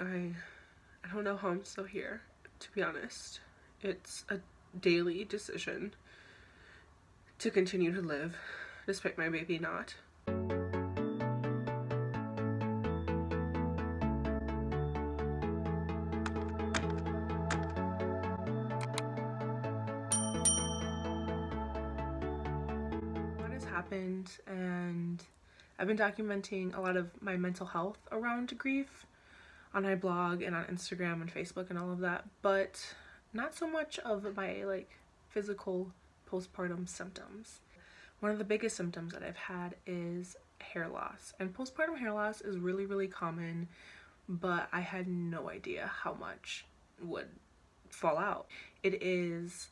I don't know how I'm still here, to be honest. It's a daily decision to continue to live, despite my baby not. What has happened, and I've been documenting a lot of my mental health around grief on my blog and on Instagram and Facebook and all of that, but not so much of my like physical postpartum symptoms. One of the biggest symptoms that I've had is hair loss, and postpartum hair loss is really common, but I had no idea how much would fall out. It is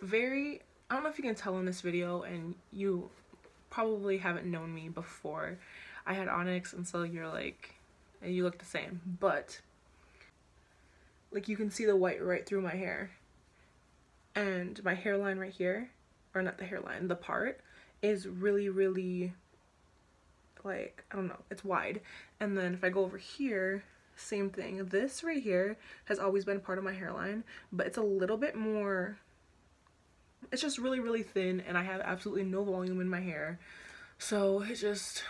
very, I don't know if you can tell in this video, and you probably haven't known me before I had Onyx, and so you're like, you look the same, but like you can see the white right through my hair, and my hairline right here, or not the hairline, the part is really like, I don't know, it's wide. And then if I go over here, same thing. This right here has always been part of my hairline, but it's a little bit more, it's just really thin, and I have absolutely no volume in my hair, so it just,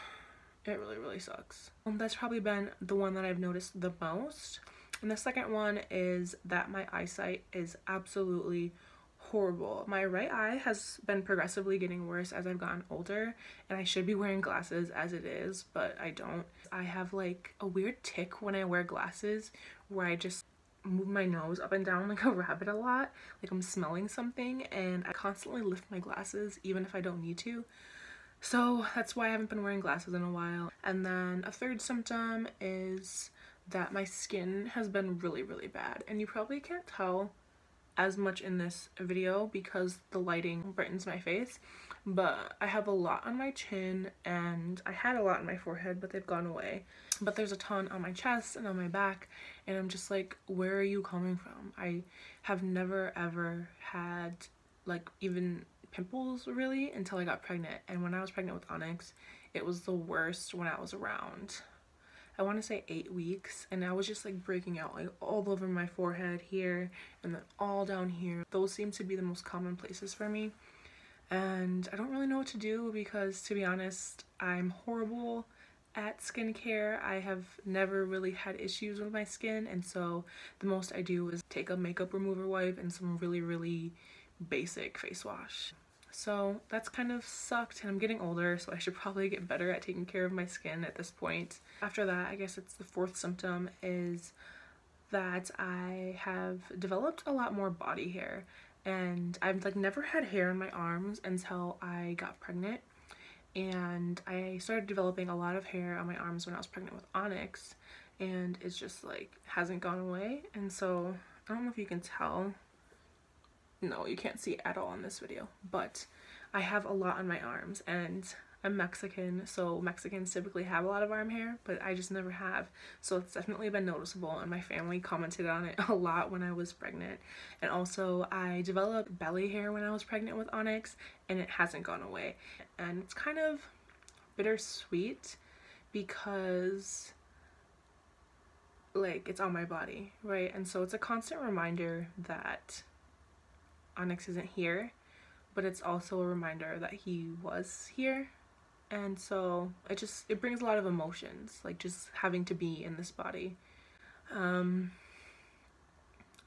it really sucks. That's probably been the one that I've noticed the most. And the second one is that my eyesight is absolutely horrible. My right eye has been progressively getting worse as I've gotten older, and I should be wearing glasses as it is, but I don't. I have like a weird tic when I wear glasses where I just move my nose up and down like a rabbit a lot, like I'm smelling something, and I constantly lift my glasses even if I don't need to. So that's why I haven't been wearing glasses in a while. And then a third symptom is that my skin has been really bad. And you probably can't tell as much in this video because the lighting brightens my face, but I have a lot on my chin, and I had a lot on my forehead, but they've gone away. But there's a ton on my chest and on my back, and I'm just like, where are you coming from? I have never ever had like even pimples really until I got pregnant, and when I was pregnant with Onyx, it was the worst when I was around, I want to say 8 weeks, and I was just like breaking out like all over my forehead here and then all down here. Those seem to be the most common places for me, and I don't really know what to do because, to be honest, I'm horrible at skincare. I have never really had issues with my skin, and so the most I do is take a makeup remover wipe and some really basic face wash. So that's kind of sucked, and I'm getting older, so I should probably get better at taking care of my skin at this point. After that, I guess it's the fourth symptom is that I have developed a lot more body hair, and I've like never had hair on my arms until I got pregnant, and I started developing a lot of hair on my arms when I was pregnant with Onyx, and it's just like hasn't gone away. And so I don't know if you can tell. No, you can't see it at all in this video, but I have a lot on my arms, and I'm Mexican, so Mexicans typically have a lot of arm hair, but I just never have, so it's definitely been noticeable, and my family commented on it a lot when I was pregnant. And also I developed belly hair when I was pregnant with Onyx, and it hasn't gone away, and it's kind of bittersweet because like it's on my body, right? And so it's a constant reminder that Onyx isn't here, but it's also a reminder that he was here, and so it just, it brings a lot of emotions, like just having to be in this body.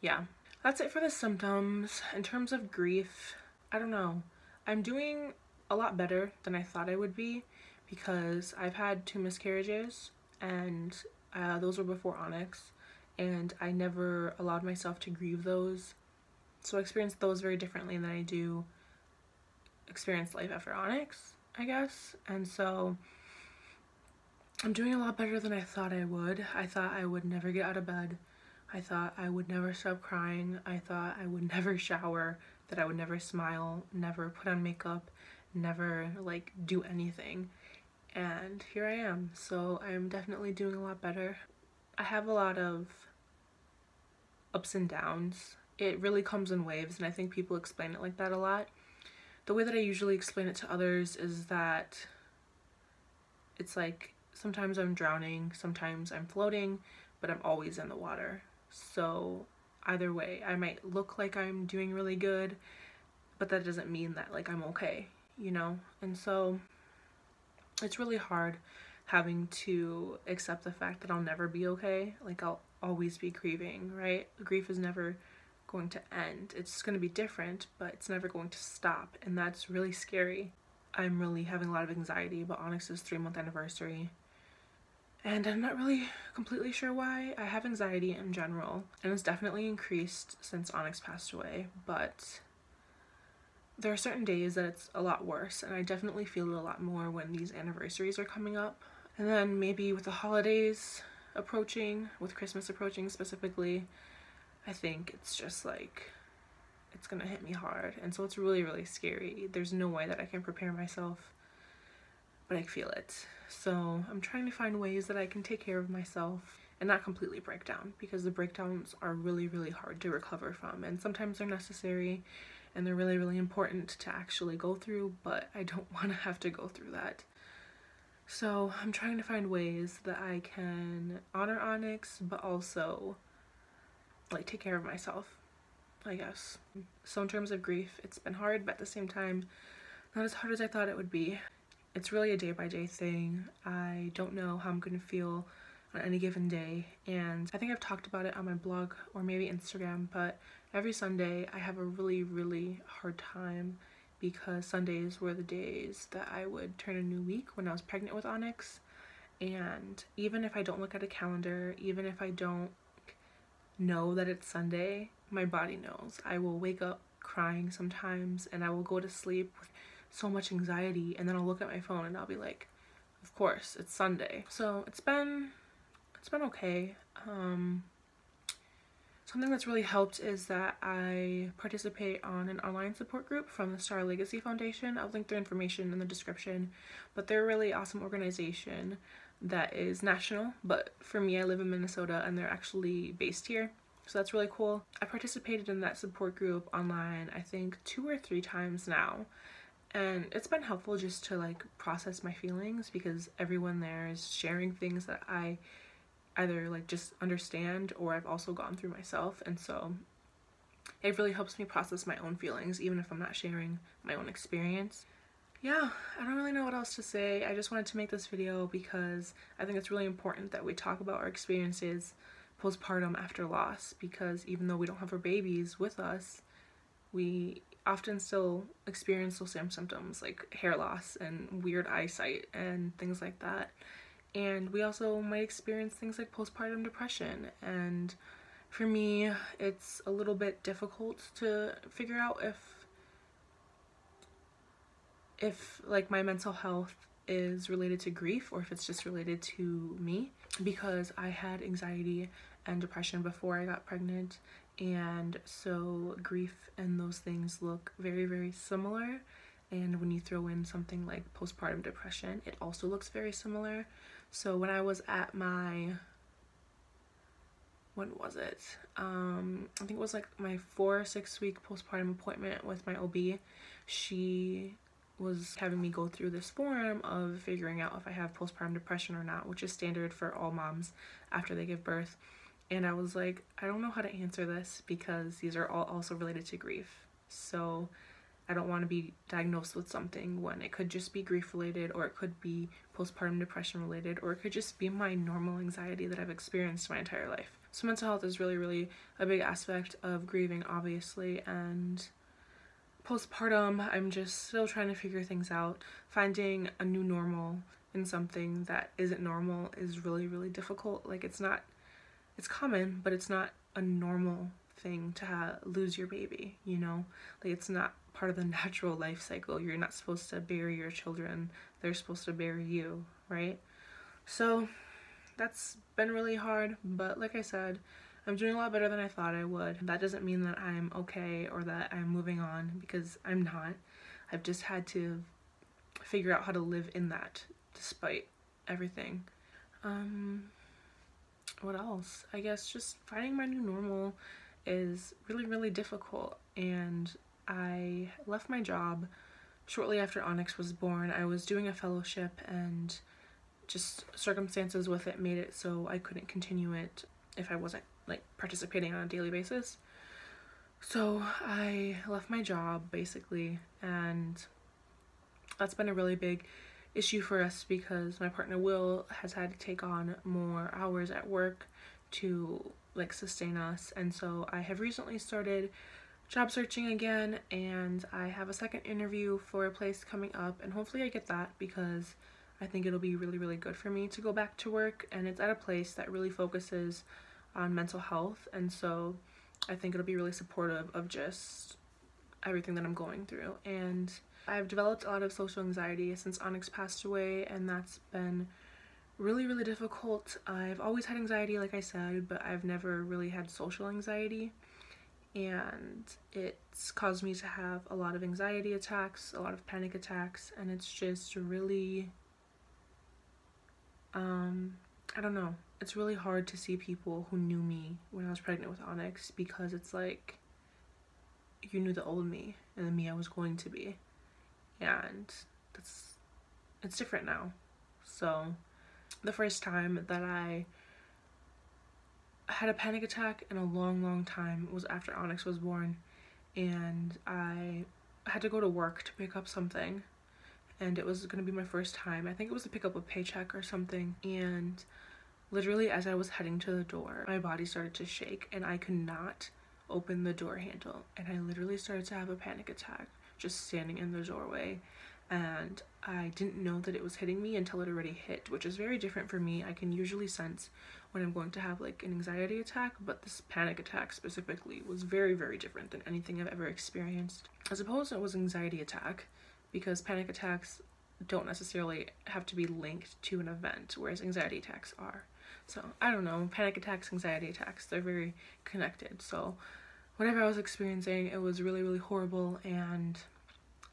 Yeah, that's it for the symptoms. In terms of grief, I don't know, I'm doing a lot better than I thought I would be because I've had 2 miscarriages, and those were before Onyx, and I never allowed myself to grieve those. So I experienced those very differently than I do experience life after Onyx, I guess. And so I'm doing a lot better than I thought I would. I thought I would never get out of bed. I thought I would never stop crying. I thought I would never shower, that I would never smile, never put on makeup, never like do anything. And here I am. So I'm definitely doing a lot better. I have a lot of ups and downs. It really comes in waves, and I think people explain it like that a lot. The way that I usually explain it to others is that it's like sometimes I'm drowning, sometimes I'm floating, but I'm always in the water. So either way, I might look like I'm doing really good, but that doesn't mean that like I'm okay, you know? And so it's really hard having to accept the fact that I'll never be okay. Like, I'll always be grieving, right? Grief is never going to end. It's going to be different, but it's never going to stop, and that's really scary. I'm really having a lot of anxiety about Onyx's 3-month anniversary, and I'm not really completely sure why. I have anxiety in general, and it's definitely increased since Onyx passed away, but there are certain days that it's a lot worse, and I definitely feel it a lot more when these anniversaries are coming up. And then maybe with the holidays approaching, with Christmas approaching specifically, I think it's just like, it's gonna hit me hard. And so it's really, really scary. There's no way that I can prepare myself, but I feel it. So I'm trying to find ways that I can take care of myself and not completely break down, because the breakdowns are really, really hard to recover from. And sometimes they're necessary, and they're really, really important to actually go through, but I don't want to have to go through that. So I'm trying to find ways that I can honor Onyx, but also like take care of myself, I guess. So in terms of grief, it's been hard, but at the same time, not as hard as I thought it would be. It's really a day-by-day thing. I don't know how I'm gonna feel on any given day, and I think I've talked about it on my blog or maybe Instagram, but every Sunday I have a really, really hard time, because Sundays were the days that I would turn a new week when I was pregnant with Onyx. And even if I don't look at a calendar, even if I don't know that it's Sunday, my body knows. I will wake up crying sometimes, and I will go to sleep with so much anxiety, and then I'll look at my phone and I'll be like, of course, it's Sunday. So it's been okay. Something that's really helped is that I participate on an online support group from the Star Legacy Foundation. I'll link their information in the description, but they're a really awesome organization that is national, but for me, I live in Minnesota and they're actually based here, so that's really cool. I participated in that support group online, I think 2 or 3 times now, and it's been helpful just to like process my feelings, because everyone there is sharing things that I either like just understand or I've also gone through myself, and so it really helps me process my own feelings even if I'm not sharing my own experience. Yeah, I don't really know what else to say. I just wanted to make this video because I think it's really important that we talk about our experiences postpartum after loss, because even though we don't have our babies with us, we often still experience those same symptoms like hair loss and weird eyesight and things like that. And we also might experience things like postpartum depression, and for me it's a little bit difficult to figure out if like my mental health is related to grief or if it's just related to me, because I had anxiety and depression before I got pregnant, and so grief and those things look very, very similar. And when you throw in something like postpartum depression, it also looks very similar. So when I was at my, when was it? I think it was like my 4 or 6 week postpartum appointment with my OB. She was having me go through this form of figuring out if I have postpartum depression or not, which is standard for all moms after they give birth. And I was like, I don't know how to answer this because these are all also related to grief. So I don't want to be diagnosed with something when it could just be grief related, or it could be postpartum depression related, or it could just be my normal anxiety that I've experienced my entire life. So mental health is really, really a big aspect of grieving, obviously, and postpartum, I'm just still trying to figure things out. Finding a new normal in something that isn't normal is really, really difficult. Like, it's not, it's common, but it's not a normal thing to lose your baby, you know? Like, it's not part of the natural life cycle. You're not supposed to bury your children. They're supposed to bury you, right? So that's been really hard, but like I said, I'm doing a lot better than I thought I would. That doesn't mean that I'm okay or that I'm moving on, because I'm not. I've just had to figure out how to live in that despite everything. What else? I guess just finding my new normal is really, really difficult, and I left my job shortly after Onyx was born. I was doing a fellowship, and just circumstances with it made it so I couldn't continue it if I wasn't like participating on a daily basis. So I left my job basically, and that's been a really big issue for us because my partner Will has had to take on more hours at work to like sustain us. And so I have recently started job searching again, and I have a second interview for a place coming up, and hopefully I get that because I think it'll be really, really good for me to go back to work, and it's at a place that really focuses on mental health, and so I think it'll be really supportive of just everything that I'm going through. And I've developed a lot of social anxiety since Onyx passed away, and that's been really, really difficult. I've always had anxiety, like I said, but I've never really had social anxiety, and it's caused me to have a lot of anxiety attacks, a lot of panic attacks, and it's just really, I don't know, it's really hard to see people who knew me when I was pregnant with Onyx, because it's like, you knew the old me and the me I was going to be, and it's different now. So the first time that I had a panic attack in a long, long time was after Onyx was born, and I had to go to work to pick up something, and it was going to be my first time. I think it was to pick up a paycheck or something, and literally as I was heading to the door, my body started to shake and I could not open the door handle, and I literally started to have a panic attack just standing in the doorway. And I didn't know that it was hitting me until it already hit, which is very different for me. I can usually sense when I'm going to have like an anxiety attack, but this panic attack specifically was very, very different than anything I've ever experienced. I suppose it was an anxiety attack because panic attacks don't necessarily have to be linked to an event, whereas anxiety attacks are. So I don't know, panic attacks, anxiety attacks, they're very connected. So whatever I was experiencing, it was really, really horrible, and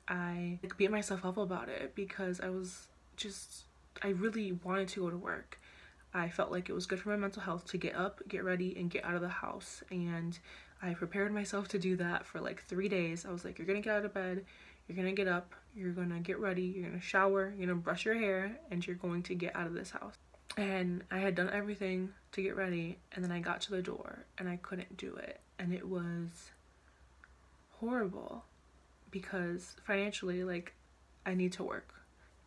I like beat myself up about it because I really wanted to go to work. I felt like it was good for my mental health to get up, get ready, and get out of the house, and I prepared myself to do that for like 3 days. I was like, you're gonna get out of bed, you're gonna get up, you're gonna get ready, you're gonna shower, you're gonna brush your hair, and you're going to get out of this house. And I had done everything to get ready, and then I got to the door and I couldn't do it, and it was horrible because financially, like, I need to work,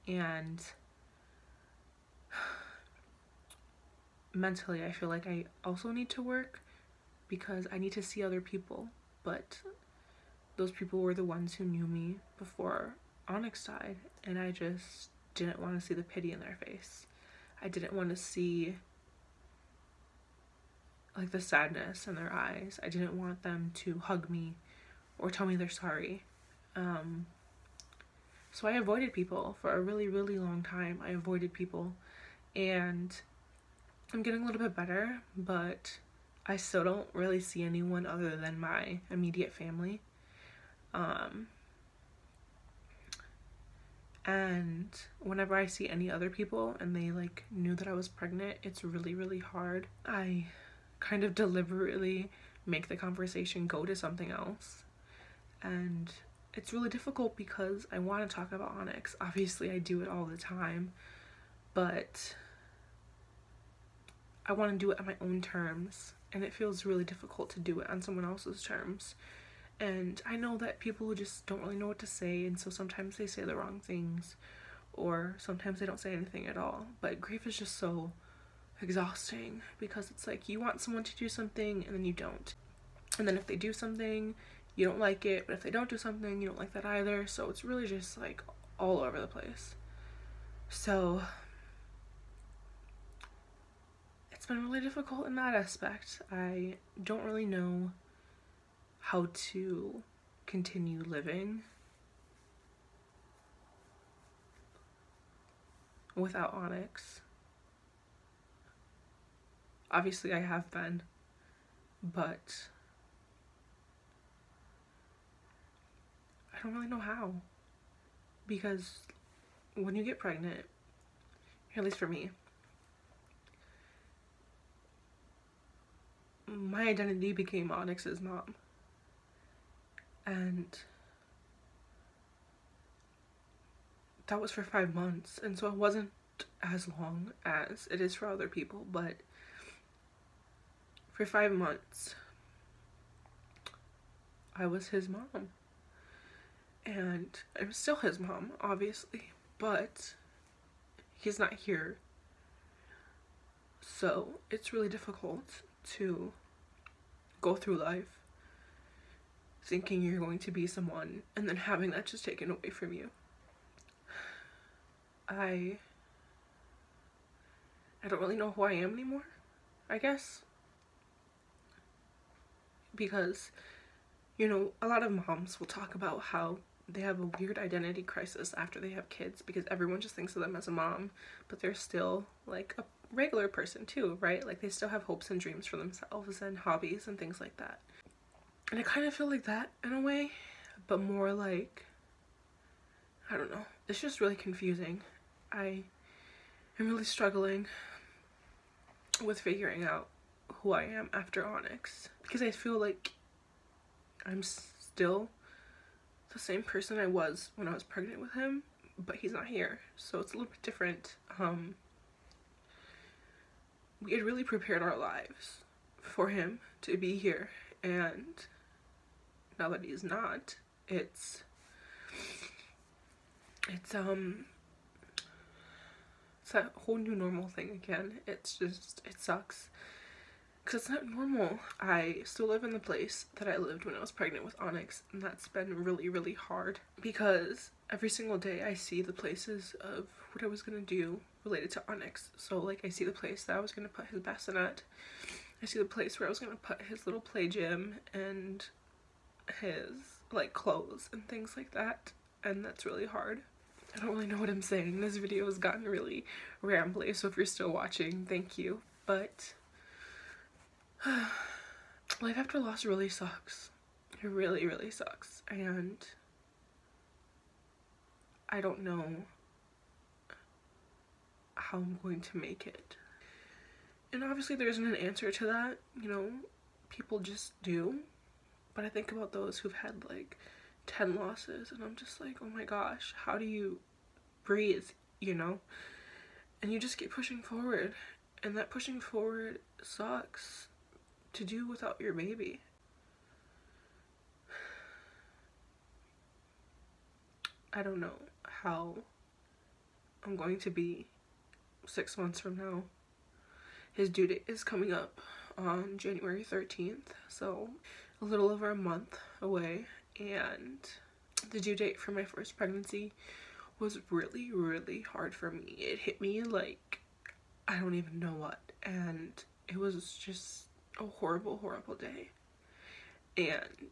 and mentally I feel like I also need to work because I need to see other people, but those people were the ones who knew me before Onyx died, and I just didn't want to see the pity in their face. I didn't want to see like the sadness in their eyes. I didn't want them to hug me or tell me they're sorry. So I avoided people for a really, really long time. I avoided people, and I'm getting a little bit better, but I still don't really see anyone other than my immediate family. And whenever I see any other people and they like knew that I was pregnant, it's really, really hard. I kind of deliberately make the conversation go to something else, and it's really difficult because I want to talk about Onyx. Obviously, I do it all the time, but I want to do it on my own terms, and it feels really difficult to do it on someone else's terms. And I know that people just don't really know what to say, and so sometimes they say the wrong things, or sometimes they don't say anything at all. But grief is just so exhausting because it's like you want someone to do something and then you don't. And then if they do something, you don't like it, but if they don't do something, you don't like that either. So it's really just like all over the place. So it's been really difficult in that aspect. I don't really know how to continue living without Onyx. Obviously I have been, but I don't really know how, because when you get pregnant, at least for me, my identity became Onyx's mom, and that was for 5 months, and so it wasn't as long as it is for other people, but For 5 months, I was his mom. And I'm still his mom, obviously, but he's not here. So it's really difficult to go through life thinking you're going to be someone and then having that just taken away from you. I don't really know who I am anymore, I guess. Because, you know, a lot of moms will talk about how they have a weird identity crisis after they have kids because everyone just thinks of them as a mom, but they're still like a regular person too, right? Like they still have hopes and dreams for themselves and hobbies and things like that. And I kind of feel like that in a way, but more like, I don't know. It's just really confusing. I am really struggling with figuring out who I am after Onyx, because I feel like I'm still the same person I was when I was pregnant with him, but he's not here, so it's a little bit different. We had really prepared our lives for him to be here, and now that he's not, it's that whole new normal thing again. It sucks. Because it's not normal. I still live in the place that I lived when I was pregnant with Onyx, and that's been really, really hard because every single day I see the places of what I was going to do related to Onyx. So, like, I see the place that I was going to put his bassinet, I see the place where I was going to put his little play gym and his, like, clothes and things like that, and that's really hard. I don't really know what I'm saying. This video has gotten really rambly, so if you're still watching, thank you, but life after loss really sucks. It really, really sucks. And I don't know how I'm going to make it. And obviously there isn't an answer to that. You know, people just do. But I think about those who've had like 10 losses and I'm just like, oh my gosh, how do you breathe, you know? And you just keep pushing forward. And that pushing forward sucks to do without your baby. I don't know how I'm going to be 6 months from now. His due date is coming up on January 13th, so a little over a month away, and the due date for my first pregnancy was really, really hard for me. It hit me like I don't even know what, and it was just a horrible, horrible day. And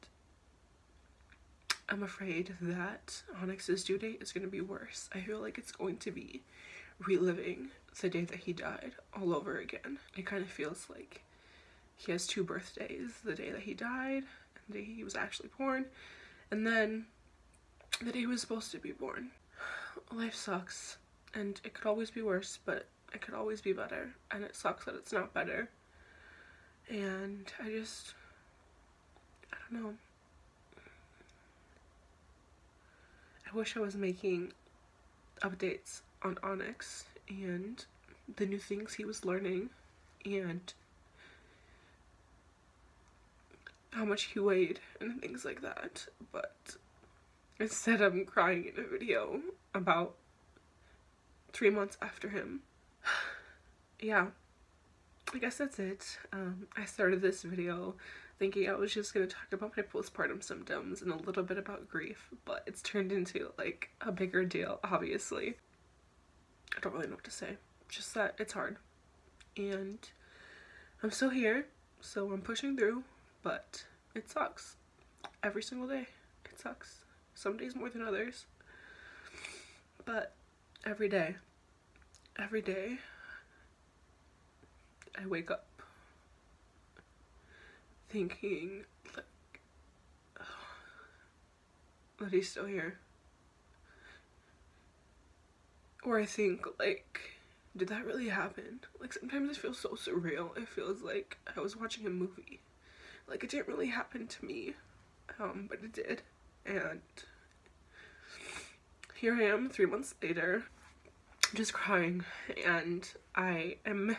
I'm afraid that Onyx's due date is going to be worse. I feel like it's going to be reliving the day that he died all over again. It kind of feels like he has two birthdays, the day that he died and the day he was actually born, and then the day he was supposed to be born. Life sucks, and it could always be worse, but it could always be better, and it sucks that it's not better. And I don't know. I wish I was making updates on Onyx and the new things he was learning and how much he weighed and things like that, but instead I'm crying in a video about 3 months after him. Yeah. I guess that's it. I started this video thinking I was just going to talk about my postpartum symptoms and a little bit about grief, but it's turned into like a bigger deal, obviously. I don't really know what to say, just that it's hard. And I'm still here, so I'm pushing through, but it sucks. Every single day, it sucks. Some days more than others, but every day, I wake up thinking like, oh, that he's still here, or I think like, did that really happen? Like sometimes it feels so surreal. It feels like I was watching a movie. Like it didn't really happen to me, but it did. And here I am 3 months later, just crying, and I am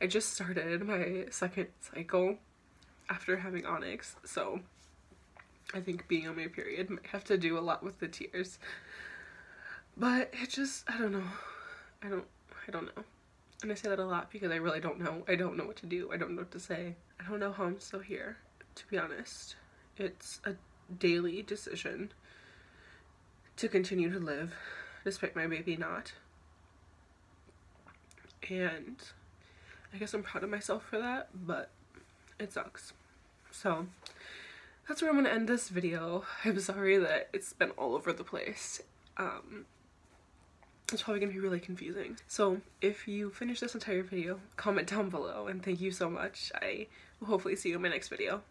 I just started my second cycle after having Onyx, so I think being on my period might have to do a lot with the tears. But it just, I don't know. I don't know. And I say that a lot because I really don't know. I don't know what to do. I don't know what to say. I don't know how I'm still here, to be honest. It's a daily decision to continue to live despite my baby not. And I guess I'm proud of myself for that, but it sucks. So that's where I'm gonna end this video. I'm sorry that it's been all over the place. It's probably gonna be really confusing. So if you finish this entire video, comment down below, and thank you so much. I will hopefully see you in my next video.